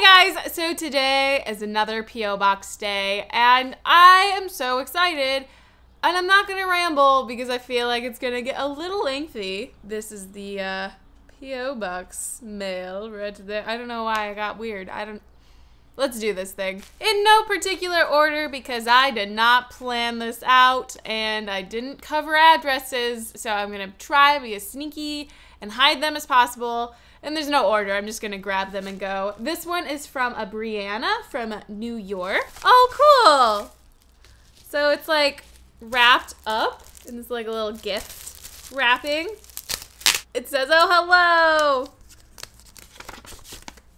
Hey guys, so today is another P.O. Box day and I am so excited, and I'm not going to ramble because I feel like it's going to get a little lengthy. This is the P.O. Box mail right there. I don't know why I got weird. Let's do this thing. In no particular order because I did not plan this out and I didn't cover addresses, so I'm going to try to be as sneaky and hide them as possible. And there's no order. I'm just going to grab them and go. This one is from a Brianna from New York. Oh, cool. So it's like wrapped up in this like a little gift wrapping. It says, oh, hello.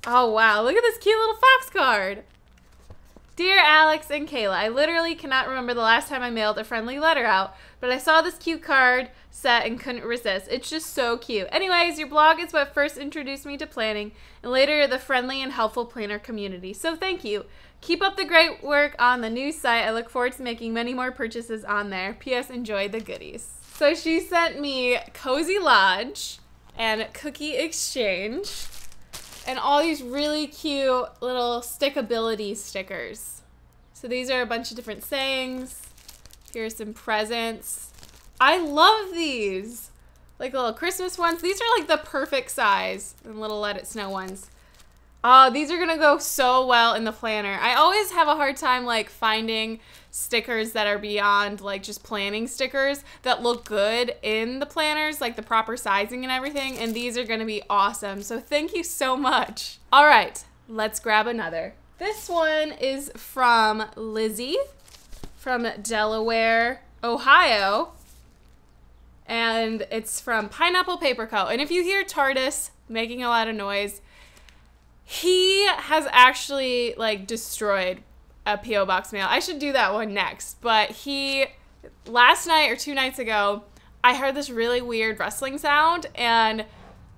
Oh, wow. Look at this cute little fox card. Dear Alex and Kayla, I literally cannot remember the last time I mailed a friendly letter out, but I saw this cute card set and couldn't resist. It's just so cute. Anyways, your blog is what first introduced me to planning, and later the friendly and helpful planner community. So thank you. Keep up the great work on the new site. I look forward to making many more purchases on there. P.S. Enjoy the goodies. So she sent me Cozy Lodge and Cookie Exchange. And all these really cute little stickability stickers. So these are a bunch of different sayings. Here's some presents. I love these. Like little Christmas ones. These are like the perfect size. And little Let It Snow ones. Oh, these are going to go so well in the planner. I always have a hard time like finding stickers that are beyond like just planning stickers that look good in the planners, like the proper sizing and everything. And these are going to be awesome. So thank you so much. All right, let's grab another. This one is from Lizzie from Delaware, Ohio. And it's from Pineapple Paper Co. And if you hear Tardis making a lot of noise, he has actually like destroyed a P.O. Box mail. I should do that one next, but he, last night or 2 nights ago, I heard this really weird rustling sound, and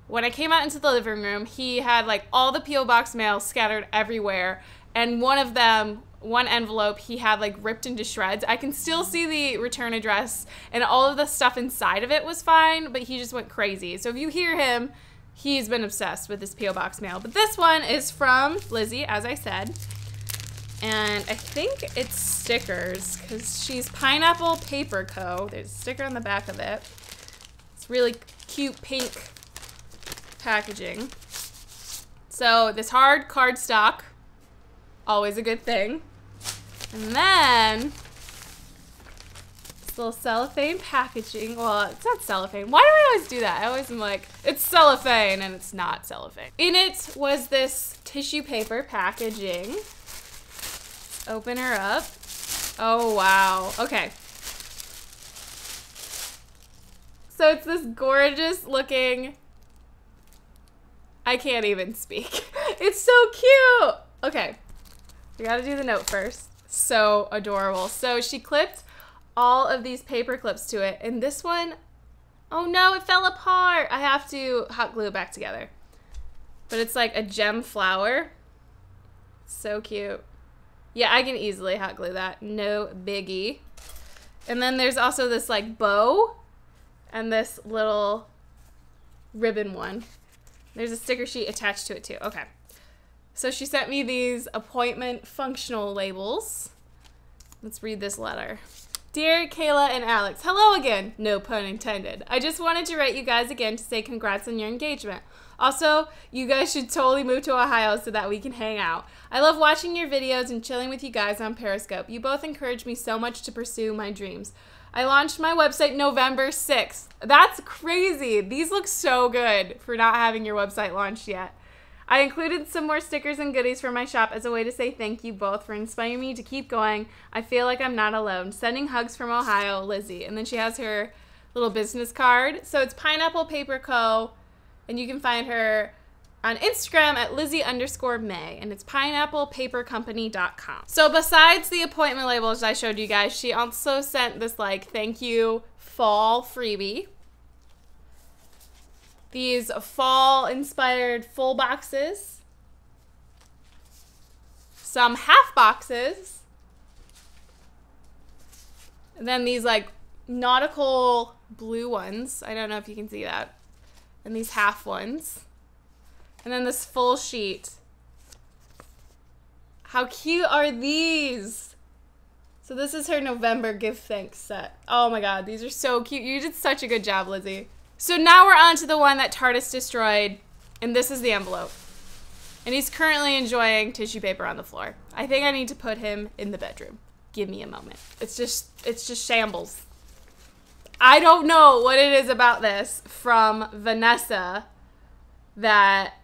when I came out into the living room, he had like all the P.O. Box mail scattered everywhere, and one of them, one envelope, he had like ripped into shreds. I can still see the return address, and all of the stuff inside of it was fine, but he just went crazy. So if you hear him, he's been obsessed with this P.O. Box mail. But this one is from Lizzie, as I said. And I think it's stickers, because she's Pineapple Paper Co. There's a sticker on the back of it. It's really cute pink packaging. So this hard cardstock, always a good thing. And then little cellophane packaging. Well, it's not cellophane. Why do I always do that? I always am like, it's cellophane, and it's not cellophane. In it was this tissue paper packaging. Open her up. Oh, wow. Okay. So it's this gorgeous looking, I can't even speak. It's so cute. Okay. We gotta do the note first. So adorable. So she clipped all of these paper clips to it, and this one, oh no, it fell apart. I have to hot glue it back together. But it's like a gem flower. So cute. Yeah, I can easily hot glue that. No biggie. And then there's also this like bow and this little ribbon one. There's a sticker sheet attached to it too. Okay. So she sent me these appointment functional labels. Let's read this letter. Dear Kayla and Alex, hello again. No pun intended. I just wanted to write you guys again to say congrats on your engagement. Also, you guys should totally move to Ohio so that we can hang out. I love watching your videos and chilling with you guys on Periscope. You both encourage me so much to pursue my dreams. I launched my website November 6th. That's crazy. These look so good for not having your website launched yet. I included some more stickers and goodies for my shop as a way to say thank you both for inspiring me to keep going. I feel like I'm not alone. Sending hugs from Ohio, Lizzie. And then she has her little business card. So it's Pineapple Paper Co. And you can find her on Instagram at Lizzie_May. And it's pineapplepapercompany.com. So besides the appointment labels I showed you guys, she also sent this like thank you fall freebie. These fall-inspired full boxes, some half boxes, and then these like nautical blue ones. I don't know if you can see that. And these half ones. And then this full sheet How cute are these? So this is her November Give Thanks set. Oh my god, these are so cute. You did such a good job, Lizzie. So now we're on to the one that Tardis destroyed, and this is the envelope. And he's currently enjoying tissue paper on the floor. I think I need to put him in the bedroom. Give me a moment. It's just shambles. I don't know what it is about this from Vanessa that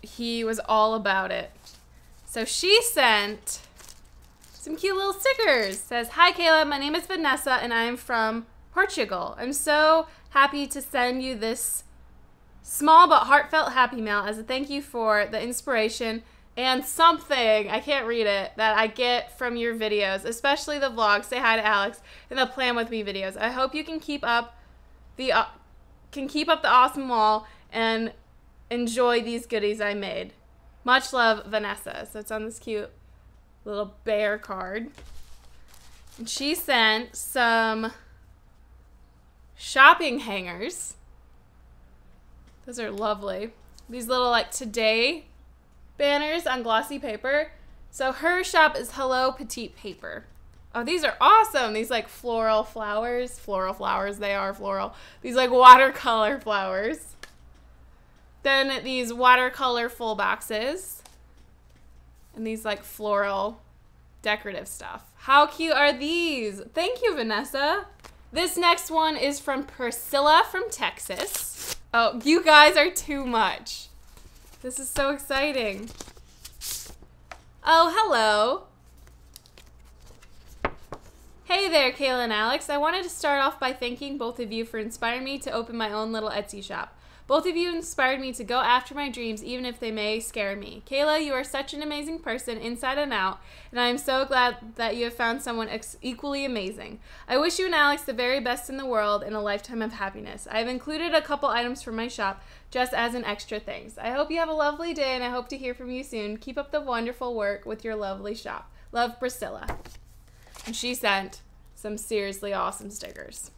he was all about it. So she sent some cute little stickers. It says, "Hi Kayla, my name is Vanessa and I'm from Portugal. I'm so happy to send you this small but heartfelt happy mail as a thank you for the inspiration and something, I can't read it, that I get from your videos, especially the vlog, Say Hi to Alex, and the Plan With Me videos. I hope you can keep up the awesome wall and enjoy these goodies I made. Much love, Vanessa." So it's on this cute little bear card. And she sent some shopping hangers. Those are lovely. These little like today banners on glossy paper. So her shop is Hello Petite Paper. Oh, these are awesome. These like floral flowers. Floral flowers, they are floral. These like watercolor flowers. Then these watercolor full boxes. And these like floral decorative stuff. How cute are these? Thank you, Vanessa. This next one is from Priscilla from Texas. Oh, you guys are too much. This is so exciting. Oh, hello. "Hey there, Kayla and Alex. I wanted to start off by thanking both of you for inspiring me to open my own little Etsy shop. Both of you inspired me to go after my dreams, even if they may scare me. Kayla, you are such an amazing person inside and out, and I am so glad that you have found someone equally amazing. I wish you and Alex the very best in the world and a lifetime of happiness. I have included a couple items from my shop just as an extra thanks. I hope you have a lovely day, and I hope to hear from you soon. Keep up the wonderful work with your lovely shop. Love, Priscilla." And she sent some seriously awesome stickers.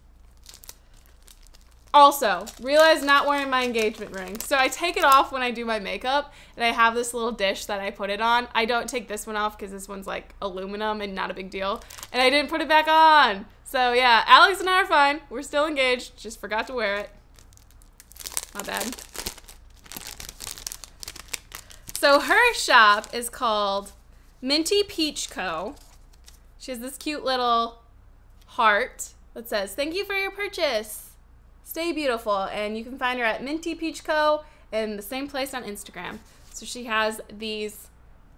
Also, realize not wearing my engagement ring. So I take it off when I do my makeup, and I have this little dish that I put it on. I don't take this one off because this one's like aluminum and not a big deal. And I didn't put it back on. So yeah, Alex and I are fine. We're still engaged, just forgot to wear it. My bad. So her shop is called Minty Peach Co. She has this cute little heart that says, "Thank you for your purchase. Stay beautiful," and you can find her at Minty Peach Co. in the same place on Instagram. So she has these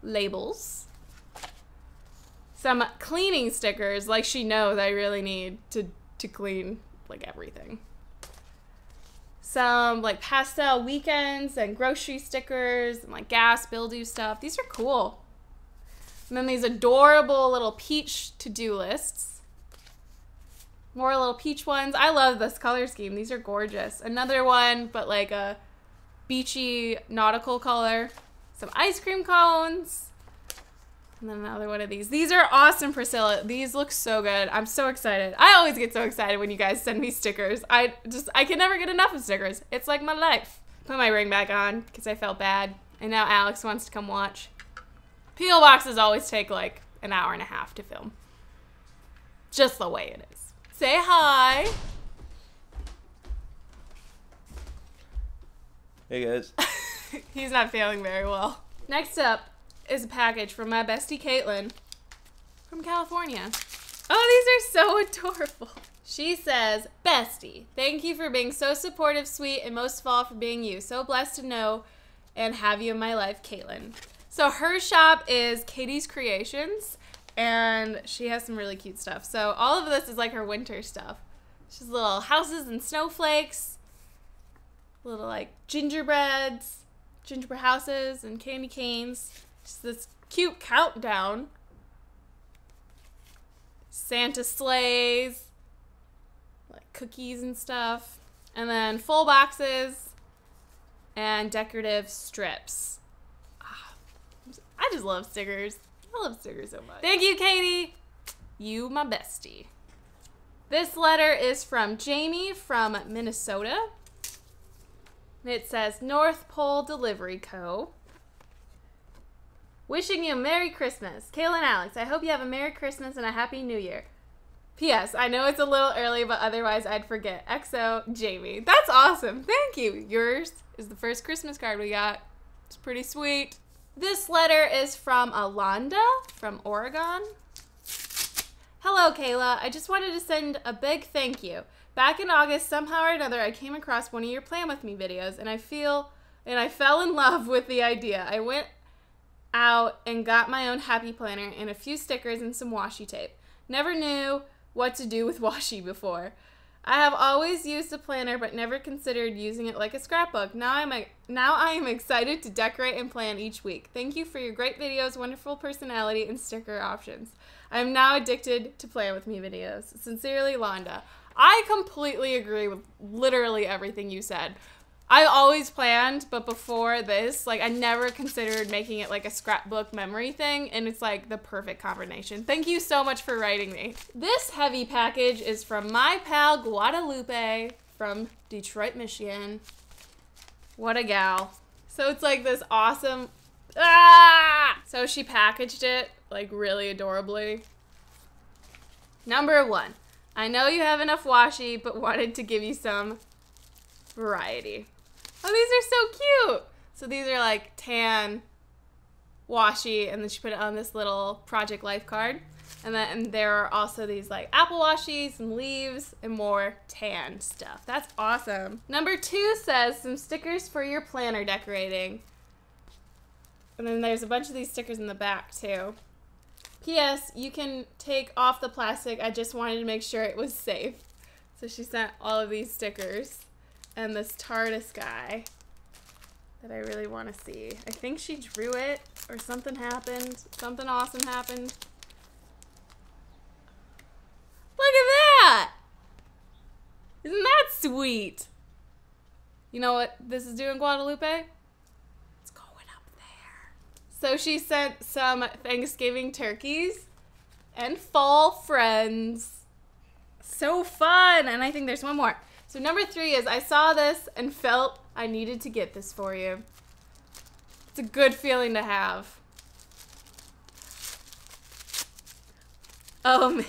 labels. Some cleaning stickers, like she knows I really need to clean like everything. Some like pastel weekends and grocery stickers and like gas bill-due stuff. These are cool. And then these adorable little peach to-do lists. More little peach ones. I love this color scheme. These are gorgeous. Another one, but like a beachy nautical color. Some ice cream cones. And then another one of these. These are awesome, Priscilla. These look so good. I'm so excited. I always get so excited when you guys send me stickers. I can never get enough of stickers. It's like my life. Put my ring back on because I felt bad. And now Alex wants to come watch. P.O. boxes always take like an hour and a half to film. Just the way it is. Say hi. Hey guys. He's not feeling very well. Next up is a package from my bestie Caitlin from California. Oh, these are so adorable. She says, "Bestie, thank you for being so supportive, sweet, and most of all for being you. So blessed to know and have you in my life, Caitlin." So her shop is Katie's Creations. And she has some really cute stuff. So all of this is like her winter stuff. She has little houses and snowflakes, little like gingerbreads, gingerbread houses and candy canes. Just this cute countdown. Santa sleighs, like cookies and stuff. And then full boxes and decorative strips. Ah, I just love stickers. I love stickers so much. Thank you, Katie. You my bestie. This letter is from Jamie from Minnesota. And it says, "North Pole Delivery Co. Wishing you Merry Christmas. Kayla and Alex, I hope you have a Merry Christmas and a Happy New Year. P.S. I know it's a little early, but otherwise I'd forget. XO, Jamie. That's awesome. Thank you. Yours is the first Christmas card we got. It's pretty sweet. This letter is from Alanda from Oregon. Hello, Kayla. I just wanted to send a big thank you. Back in August, somehow or another, I came across one of your Plan With Me videos, and I fell in love with the idea. I went out and got my own happy planner and a few stickers and some washi tape. Never knew what to do with washi before. I have always used a planner but never considered using it like a scrapbook. Now I am excited to decorate and plan each week. Thank you for your great videos, wonderful personality, and sticker options. I am now addicted to Plan With Me videos. Sincerely, Londa. I completely agree with literally everything you said. I always planned, but before this, like, I never considered making it like a scrapbook memory thing, and it's like the perfect combination. Thank you so much for writing me. This heavy package is from my pal Guadalupe from Detroit, Michigan. What a gal. So it's like this awesome, So she packaged it like really adorably. Number 1, I know you have enough washi, but wanted to give you some variety. Oh, these are so cute. So these are like tan washi, and then she put it on this little Project Life card. And then there are also these like apple washis and leaves and more tan stuff. That's awesome. Number 2 says some stickers for your planner decorating. And then there's a bunch of these stickers in the back too. P.S. You can take off the plastic. I just wanted to make sure it was safe. So she sent all of these stickers. And this Tardis guy that I really want to see. I think she drew it or something happened. Something awesome happened. Look at that! Isn't that sweet? You know what this is doing, Guadalupe? It's going up there. So she sent some Thanksgiving turkeys and fall friends. So fun! And I think there's one more. So number 3 is, I saw this and felt I needed to get this for you. It's a good feeling to have. Oh man.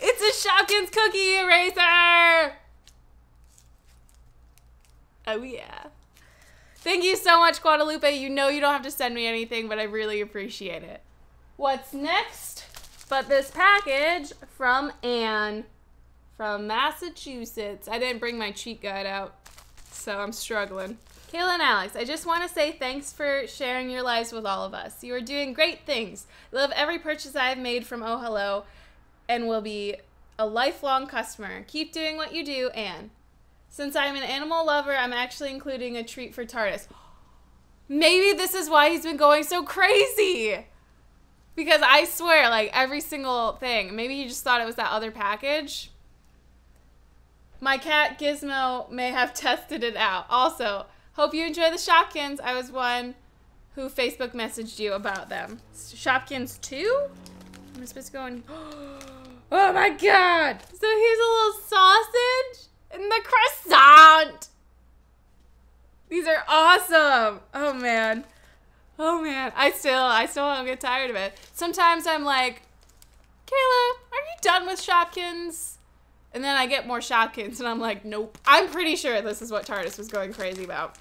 It's a Shopkins cookie eraser! Oh yeah. Thank you so much, Guadalupe. You know you don't have to send me anything, but I really appreciate it. What's next but this package from Anne from Massachusetts. I didn't bring my cheat guide out, so I'm struggling. Kayla and Alex, I just want to say thanks for sharing your lives with all of us. You are doing great things. Love every purchase I have made from Oh Hello and will be a lifelong customer. Keep doing what you do, Anne. Since I'm an animal lover, I'm actually including a treat for Tardis. Maybe this is why he's been going so crazy. Because I swear, like, every single thing. Maybe he just thought it was that other package. My cat, Gizmo, may have tested it out. Also, hope you enjoy the Shopkins. I was one who Facebook messaged you about them. Shopkins 2? I'm supposed to go in. Oh my god! So here's a little sausage and the croissant! These are awesome! Oh man. Oh man. I still don't get tired of it. Sometimes I'm like, Kayla, are you done with Shopkins? And then I get more Shopkins, and I'm like, nope. I'm pretty sure this is what Tardis was going crazy about.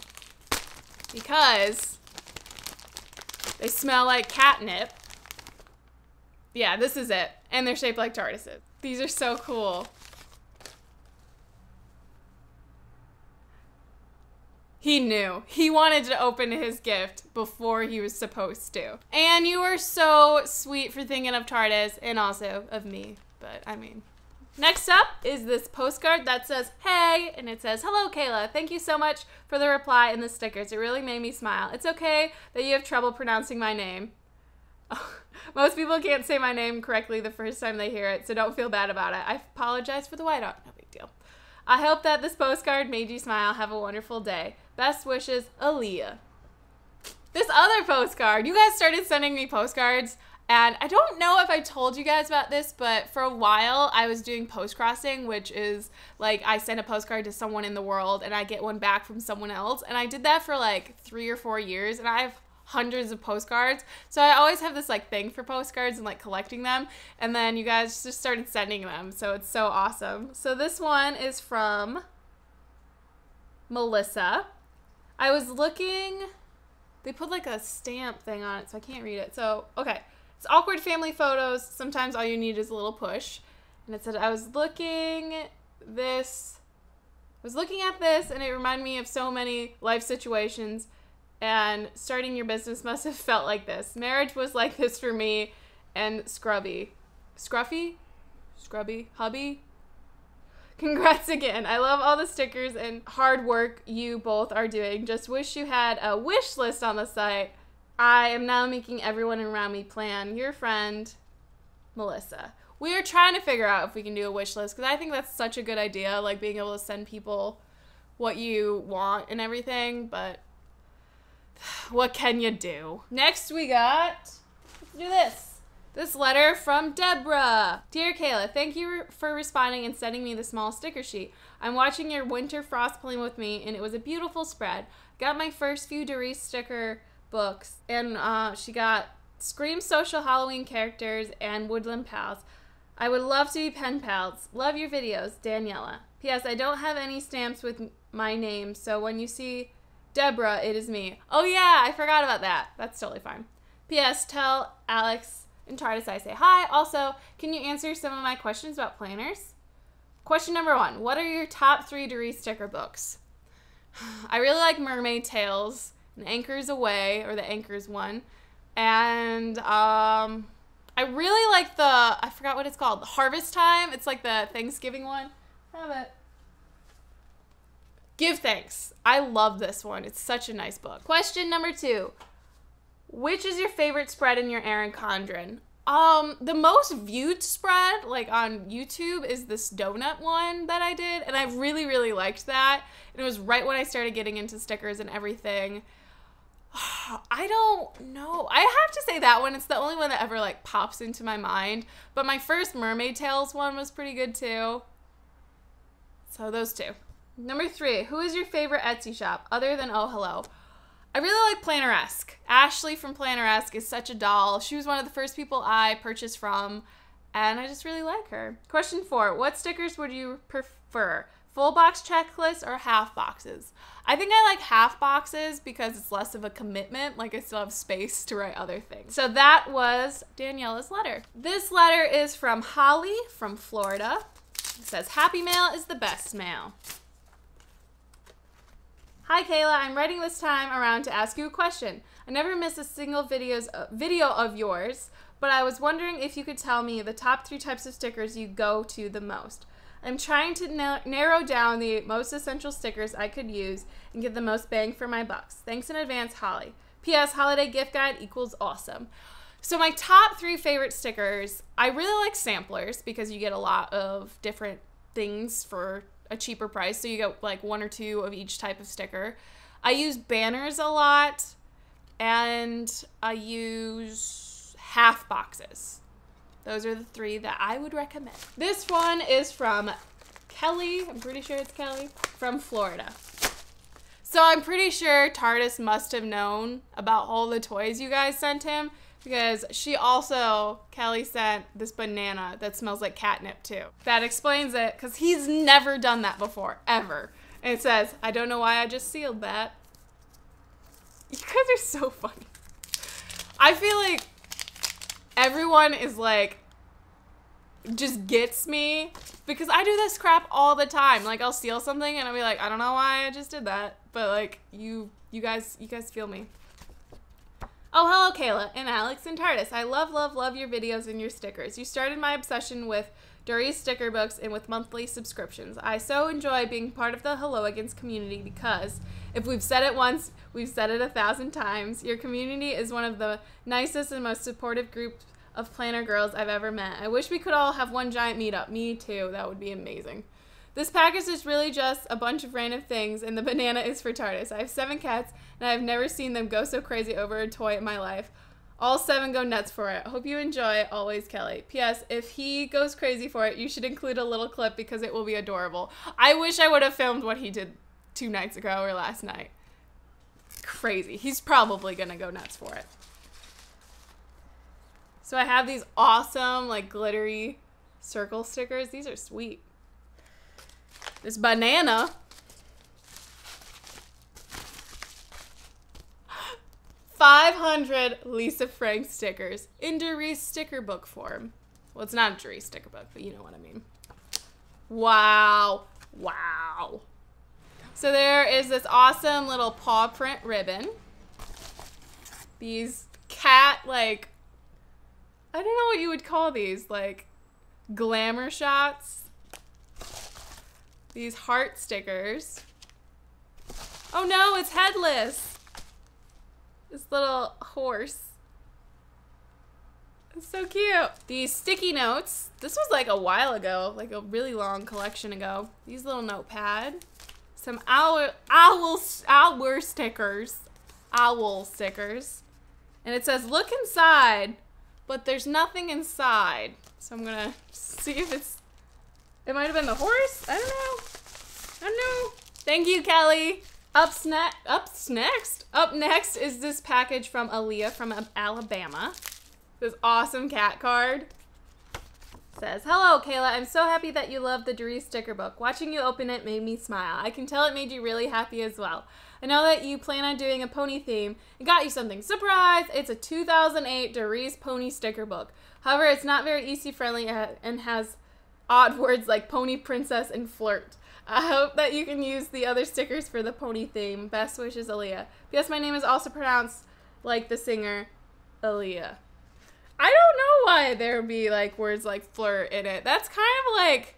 Because they smell like catnip. Yeah, this is it. And they're shaped like Tardises. These are so cool. He knew. He wanted to open his gift before he was supposed to. And you are so sweet for thinking of Tardis, and also of me. But, I mean... Next up is this postcard that says, hey, and it says, hello, Kayla. Thank you so much for the reply and the stickers. It really made me smile. It's okay that you have trouble pronouncing my name. Most people can't say my name correctly the first time they hear it, so don't feel bad about it. I apologize for the whiteout. No big deal. I hope that this postcard made you smile. Have a wonderful day. Best wishes, Aaliyah. This other postcard, you guys started sending me postcards. And I don't know if I told you guys about this, but for a while I was doing post crossing, which is like I send a postcard to someone in the world and I get one back from someone else. And I did that for like 3 or 4 years, and I have hundreds of postcards. So I always have this like thing for postcards and like collecting them, and then you guys just started sending them, so it's so awesome. So this one is from Melissa. I was looking, they put like a stamp thing on it, so I can't read it. So, okay. It's awkward family photos. Sometimes all you need is a little push. And it said, I was looking at this, and it reminded me of so many life situations, and starting your business must have felt like this. Marriage was like this for me and Scrubby hubby. Congrats again. I love all the stickers and hard work you both are doing. Just wish you had a wish list on the site. I am now making everyone around me plan. Your friend, Melissa. We are trying to figure out if we can do a wish list, because I think that's such a good idea, like being able to send people what you want and everything, but what can you do? Next we got, let's do this. This letter from Deborah. Dear Kayla, thank you for responding and sending me the small sticker sheet. I'm watching your winter frost playing with me, and it was a beautiful spread. Got my first few Darice sticker books, and she got Scream Social Halloween characters and Woodland Pals. I would love to be pen pals. Love your videos, Daniela. P.S. I don't have any stamps with my name, so when you see Deborah, it is me. Oh yeah, I forgot about that. That's totally fine. P.S. Tell Alex and Tardis I say hi. Also, can you answer some of my questions about planners? Question number 1. What are your top 3 Darice sticker books? I really like Mermaid Tales and Anchors Away, or the Anchors one. And I really like the, I forgot what it's called, Harvest Time. It's like the Thanksgiving one. Have it. Give Thanks. I love this one. It's such a nice book. Question number 2. Which is your favorite spread in your Erin Condren? The most viewed spread, like on YouTube, is this donut one that I did, and I really, really liked that. And it was right when I started getting into stickers and everything. I don't know. I have to say that one. It's the only one that ever like pops into my mind. But my first Mermaid Tales one was pretty good too. So those two. Number 3, who is your favorite Etsy shop other than Oh Hello? I really like Planner-esque. Ashley from Planner-esque is such a doll. She was one of the first people I purchased from, and I just really like her. Question 4, what stickers would you prefer? Full box checklists or half boxes? I think I like half boxes because it's less of a commitment. Like, I still have space to write other things. So that was Daniela's letter. This letter is from Holly from Florida. It says, happy mail is the best mail. Hi Kayla, I'm writing this time around to ask you a question. I never miss a single video of yours, but I was wondering if you could tell me the top 3 types of stickers you go to the most. I'm trying to narrow down the most essential stickers I could use and get the most bang for my bucks. Thanks in advance, Holly. P.S. Holiday gift guide equals awesome. So my top 3 favorite stickers, I really like samplers because you get a lot of different things for a cheaper price. So you get like 1 or 2 of each type of sticker. I use banners a lot, and I use half boxes. Those are the 3 that I would recommend. This one is from Kelly. I'm pretty sure it's Kelly from Florida. So I'm pretty sure Tardis must have known about all the toys you guys sent him, because she also, Kelly, sent this banana that smells like catnip too. That explains it, because he's never done that before, ever. And it says, I don't know why I just sealed that. You guys are so funny. I feel like everyone is like, just gets me, because I do this crap all the time. Like, I'll steal something and I'll be like, I don't know why I just did that. But like, you guys feel me. Oh, hello, Kayla and Alex and Tardis. I love, love, love your videos and your stickers. You started my obsession with Darice sticker books and with monthly subscriptions. I so enjoy being part of the Hello Against community, because if we've said it once, we've said it 1,000 times. Your community is one of the nicest and most supportive groups of planner girls I've ever met. I wish we could all have one giant meetup. Me too. That would be amazing. This package is really just a bunch of random things, and the banana is for Tardis. I have 7 cats, and I've never seen them go so crazy over a toy in my life. All 7 go nuts for it. Hope you enjoy it. Always, Kelly. P.S. If he goes crazy for it, you should include a little clip because it will be adorable. I wish I would have filmed what he did 2 nights ago or last night. Crazy. He's probably gonna go nuts for it. So I have these awesome, like, glittery circle stickers. These are sweet. This banana. $500 Lisa Frank stickers in Darice sticker book form. Well, it's not a Darice sticker book, but you know what I mean. Wow. Wow. So there is this awesome little paw print ribbon. These cat, like, I don't know what you would call these, like, glamour shots. These heart stickers. Oh no, it's headless. This little horse. It's so cute. These sticky notes. This was like a while ago, like a really long collection ago. These little notepad. Some owl stickers. Owl stickers. And it says, look inside, but there's nothing inside. So I'm gonna see if it's, it might have been the horse? I don't know. I don't know. Thank you, Kelly. Up next is this package from Aaliyah from Alabama. This awesome cat card. It says, hello, Kayla. I'm so happy that you love the Darice sticker book. Watching you open it made me smile. I can tell it made you really happy as well. I know that you plan on doing a pony theme and got you something. Surprise! It's a 2008 Darice pony sticker book. However, it's not very EC-friendly and has odd words like pony princess and flirt. I hope that you can use the other stickers for the pony theme. Best wishes, Aaliyah. P.S. my name is also pronounced like the singer, Aaliyah. I don't know why there would be, like, words like flirt in it. That's kind of like,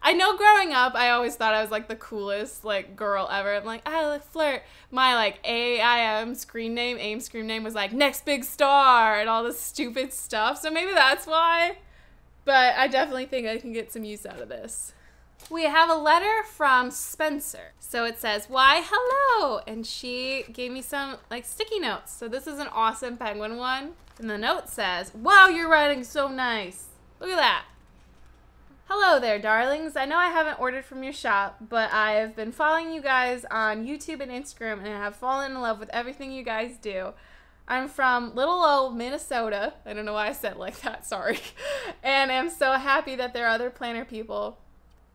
I know growing up, I always thought I was, like, the coolest, like, girl ever. I'm like, I like flirt. My, like, AIM screen name was, like, next big star and all this stupid stuff. So maybe that's why. But I definitely think I can get some use out of this. We have a letter from Spencer. So it says, why hello, and she gave me some, like, sticky notes. So this is an awesome penguin one. And the note says, wow, you're writing so nice. Look at that. Hello there, darlings. I know I haven't ordered from your shop, but I have been following you guys on YouTube and Instagram, and I have fallen in love with everything you guys do. I'm from little old Minnesota. I don't know why I said it like that, sorry. And I'm so happy that there are other planner people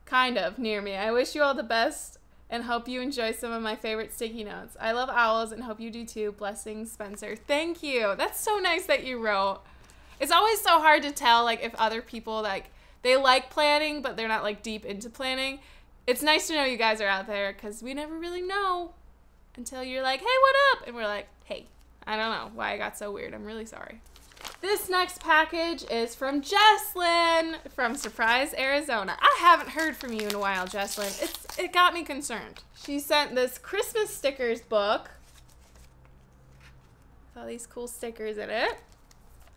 kind of near me. I wish you all the best and hope you enjoy some of my favorite sticky notes. I love owls and hope you do too. Blessings, Spencer. Thank you. That's so nice that you wrote. It's always so hard to tell, like, if other people, like, they like planning, but they're not, like, deep into planning. It's nice to know you guys are out there because we never really know until you're like, hey, what up? And we're like, hey, I don't know why I got so weird. I'm really sorry. This next package is from Jesslyn from Surprise, Arizona. I haven't heard from you in a while, Jesslyn. It got me concerned. She sent this Christmas stickers book with all these cool stickers in it.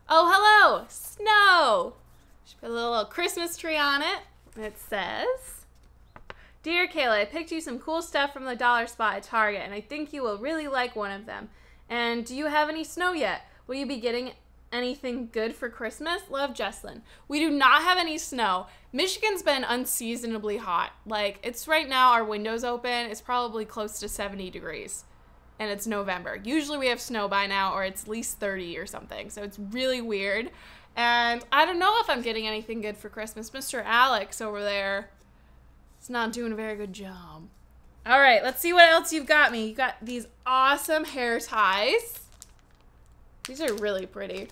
Oh, hello, snow. She put a little Christmas tree on it. It says, dear Kayla, I picked you some cool stuff from the dollar spot at Target, and I think you will really like one of them. And do you have any snow yet? Will you be getting anything good for Christmas? Love, Jesslyn. We do not have any snow. Michigan's been unseasonably hot. Like, it's right now, our window's open. It's probably close to 70 degrees. And it's November. Usually we have snow by now, or it's at least 30 or something. So it's really weird. And I don't know if I'm getting anything good for Christmas. Mr. Alex over there is not doing a very good job. All right, let's see what else you've got me. You got these awesome hair ties. These are really pretty.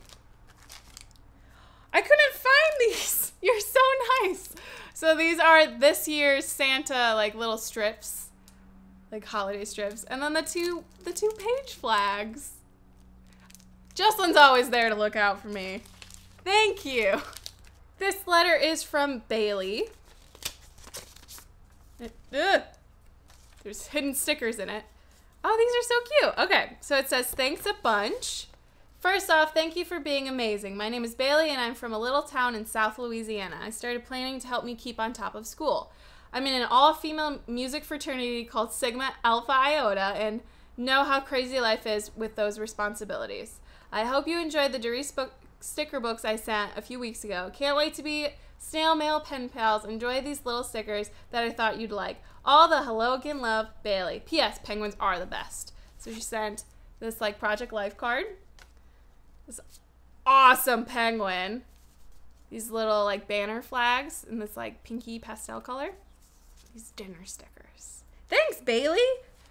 I couldn't find these. You're so nice. So these are this year's Santa, like, little strips, like holiday strips, and then the two page flags. Jesslyn's always there to look out for me. Thank you. This letter is from Bailey. There's hidden stickers in it. Oh, these are so cute. Okay, so it says thanks a bunch. First off, thank you for being amazing. My name is Bailey, and I'm from a little town in South Louisiana. I started planning to help me keep on top of school. I'm in an all-female music fraternity called Sigma Alpha Iota and know how crazy life is with those responsibilities. I hope you enjoyed the Darice book sticker books I sent a few weeks ago. Can't wait to be snail mail pen pals. Enjoy these little stickers that I thought you'd like. All the hello again love, Bailey. P.S. Penguins are the best. So she sent this like Project Life card, this awesome penguin, these little like banner flags in this like pinky pastel color, these dinner stickers. Thanks, Bailey.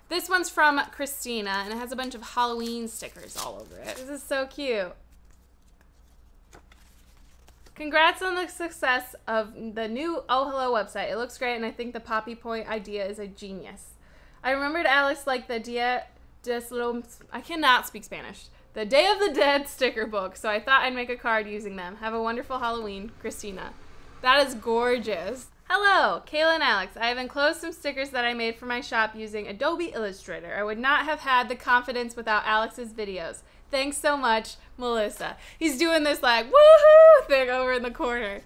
This one's from Christina, and it has a bunch of Halloween stickers all over it. This is so cute. Congrats on the success of the new Oh Hello website. It looks great, and I think the Poppy Point idea is a genius. I remembered Alex liked the Dia de los... I cannot speak Spanish. The Day of the Dead sticker book, so I thought I'd make a card using them. Have a wonderful Halloween, Christina. That is gorgeous. Hello, Kayla and Alex. I have enclosed some stickers that I made for my shop using Adobe Illustrator. I would not have had the confidence without Alex's videos. Thanks so much, Melissa. He's doing this like woohoo thing over in the corner.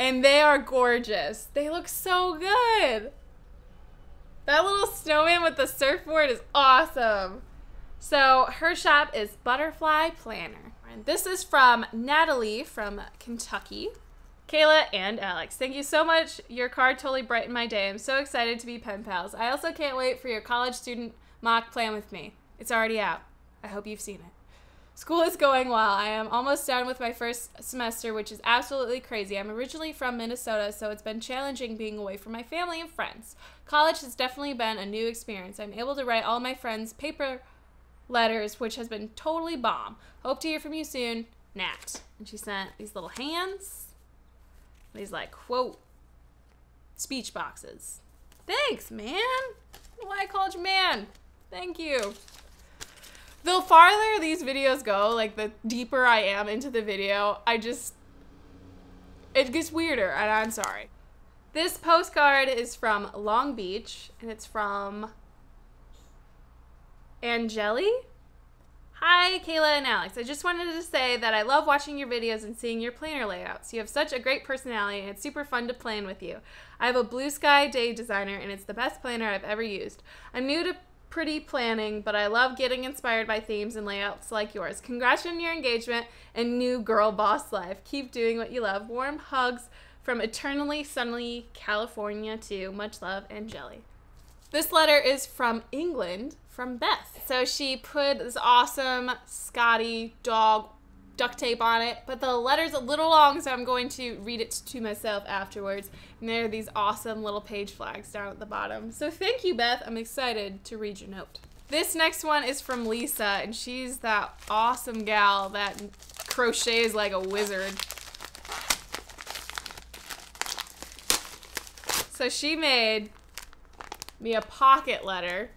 And they are gorgeous. They look so good. That little snowman with the surfboard is awesome. So her shop is Butterfly Planner. And this is from Natalie from Kentucky. Kayla and Alex, thank you so much. Your card totally brightened my day. I'm so excited to be pen pals. I also can't wait for your college student mock plan with me. It's already out. I hope you've seen it. School is going well. I am almost done with my first semester, which is absolutely crazy. I'm originally from Minnesota, so it's been challenging being away from my family and friends. College has definitely been a new experience. I'm able to write all my friends' paper letters, which has been totally bomb. Hope to hear from you soon, Nat. And she sent these little hands. These like quote speech boxes. Thanks, man. Why I called you man? Thank you. The farther these videos go, like the deeper I am into the video, it gets weirder, and I'm sorry. This postcard is from Long Beach, and it's from Angelie. Hi, Kayla and Alex. I just wanted to say that I love watching your videos and seeing your planner layouts. You have such a great personality, and it's super fun to plan with you. I have a Blue Sky Day designer, and it's the best planner I've ever used. I'm new to pretty planning, but I love getting inspired by themes and layouts like yours. Congrats on your engagement and new girl boss life. Keep doing what you love. Warm hugs from eternally sunny California too. Much love, Angelie. This letter is from England, from Beth. So she put this awesome Scotty dog duct tape on it, but the letter's a little long, so I'm going to read it to myself afterwards. And there are these awesome little page flags down at the bottom. So thank you, Beth. I'm excited to read your note. This next one is from Lisa, and she's that awesome gal that crochets like a wizard. So she made me a pocket letter,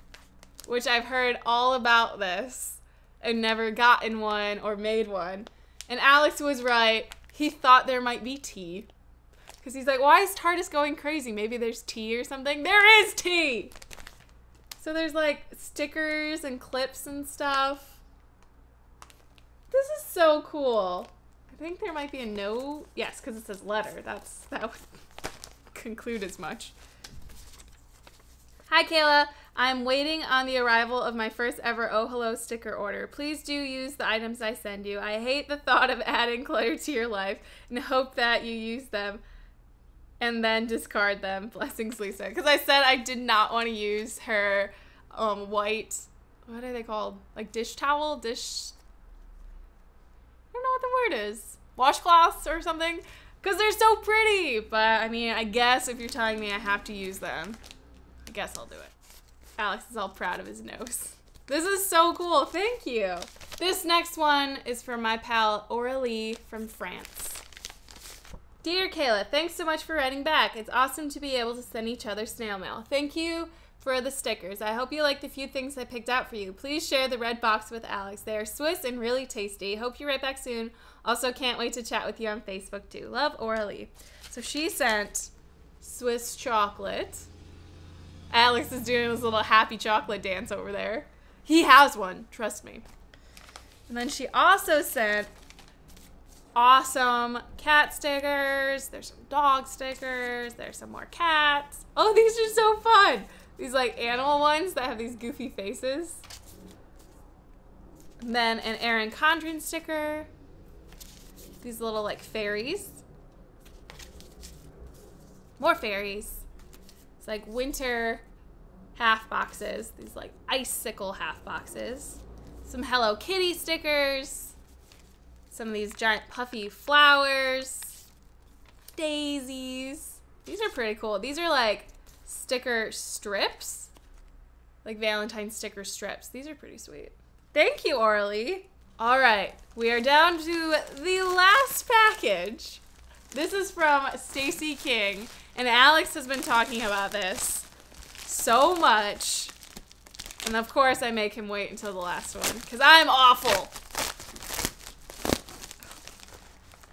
which I've heard all about this and never gotten one or made one. And Alex was right. He thought there might be tea, because he's like, why is Tardis going crazy? Maybe there's tea or something. There is tea. So there's like stickers and clips and stuff. This is so cool. I think there might be a no. Yes, because it says letter. That would conclude as much. Hi, Kayla. I'm waiting on the arrival of my first ever Oh Hello sticker order. Please do use the items I send you. I hate the thought of adding clutter to your life and hope that you use them and then discard them. Blessings, Lisa. Because I said I did not want to use her white, what are they called? Like dish towel? I don't know what the word is. Washcloths or something? Because they're so pretty. But I mean, I guess if you're telling me I have to use them, I guess I'll do it. Alex is all proud of his nose. This is so cool. Thank you. This next one is from my pal Aurélie from France. Dear Kayla, thanks so much for writing back. It's awesome to be able to send each other snail mail. Thank you for the stickers. I hope you like the few things I picked out for you. Please share the red box with Alex. They are Swiss and really tasty. Hope you write back soon. Also, can't wait to chat with you on Facebook too. Love, Aurélie. So she sent Swiss chocolate. Alex is doing this little happy chocolate dance over there. He has one, trust me. And then she also sent awesome cat stickers. There's some dog stickers. There's some more cats. Oh, these are so fun. These like animal ones that have these goofy faces. And then an Erin Condren sticker. These little like fairies. More fairies. It's like winter half boxes, these like icicle half boxes, some Hello Kitty stickers, some of these giant puffy flowers, daisies. These are pretty cool. These are like sticker strips, like Valentine sticker strips. These are pretty sweet. Thank you, Aurélie. All right, we are down to the last package. This is from Stacey King, and Alex has been talking about this so much. And of course I make him wait until the last one, because I'm awful.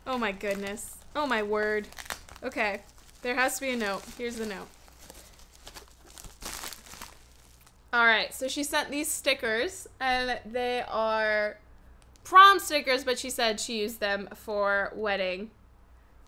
Oh my goodness. Oh my word. Okay, there has to be a note. Here's the note. All right, so she sent these stickers, and they are prom stickers, but she said she used them for wedding,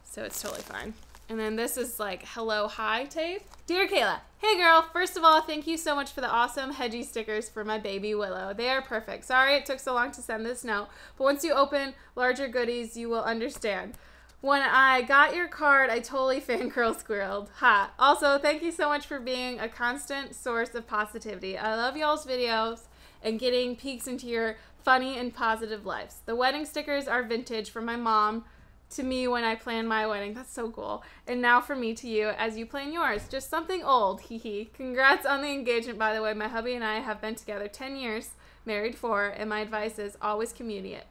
so it's totally fine. And then this is like Hello Hi tape. Dear Kayla, hey girl, first of all, thank you so much for the awesome hedgie stickers for my baby Willow. They are perfect. Sorry it took so long to send this note, but once you open larger goodies, you will understand. When I got your card, I totally fangirl squirreled. Ha. Also, thank you so much for being a constant source of positivity. I love y'all's videos and getting peeks into your funny and positive lives. The wedding stickers are vintage from my mom to me when I plan my wedding. That's so cool. And now from me to you as you plan yours. Just something old. Hee hee. Congrats on the engagement, by the way. My hubby and I have been together 10 years, married 4, and my advice is always communicate.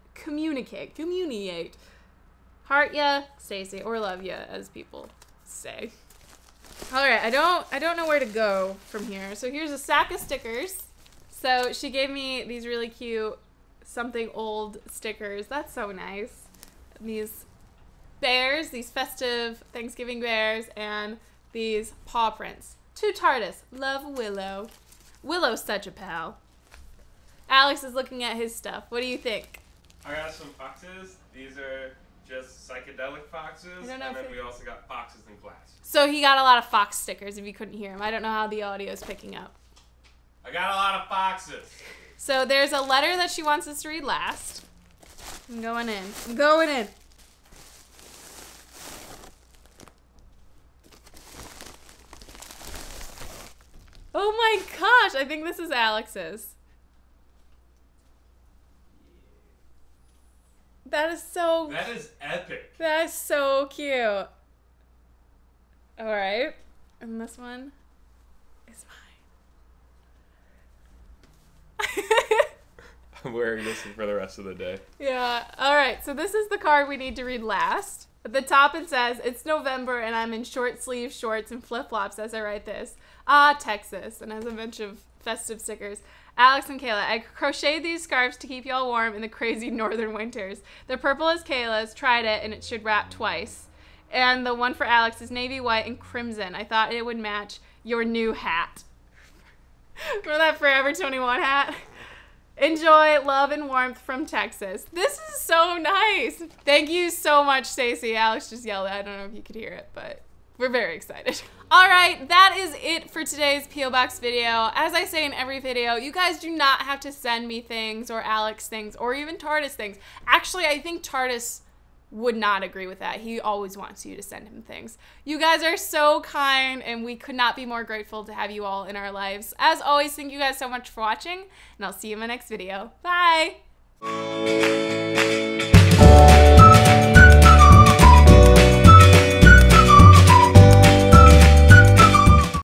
Heart ya, Stacey, or love ya, as people say. All right, I don't know where to go from here. So here's a sack of stickers. So she gave me these really cute something old stickers. That's so nice. And these bears, these festive Thanksgiving bears, and these paw prints. To Tardis, love Willow. Willow's such a pal. Alex is looking at his stuff. What do you think? I got some foxes. These are just psychedelic foxes, and then we also got foxes in glass. So he got a lot of fox stickers, if you couldn't hear him. I don't know how the audio is picking up. I got a lot of foxes. So there's a letter that she wants us to read last. I'm going in. I'm going in. Oh my gosh, I think this is Alex's. That is so... That is epic. That is so cute. All right. And this one is mine. I'm wearing this for the rest of the day. Yeah. All right. So this is the card we need to read last. At the top it says, it's November and I'm in short sleeve shorts and flip-flops as I write this. Ah, Texas. And has a bunch of festive stickers. Alex and Kayla, I crocheted these scarves to keep y'all warm in the crazy northern winters. The purple is Kayla's, tried it, and it should wrap twice. And the one for Alex is navy white and crimson. I thought it would match your new hat. Remember that Forever 21 hat? Enjoy, love, and warmth from Texas. This is so nice. Thank you so much, Stacey. Alex just yelled. I don't know if you could hear it, but we're very excited. All right, that is it for today's P.O. Box video. As I say in every video, you guys do not have to send me things or Alex things or even Tardis things. Actually, I think Tardis would not agree with that. He always wants you to send him things. You guys are so kind, and we could not be more grateful to have you all in our lives. As always, thank you guys so much for watching, and I'll see you in my next video. Bye!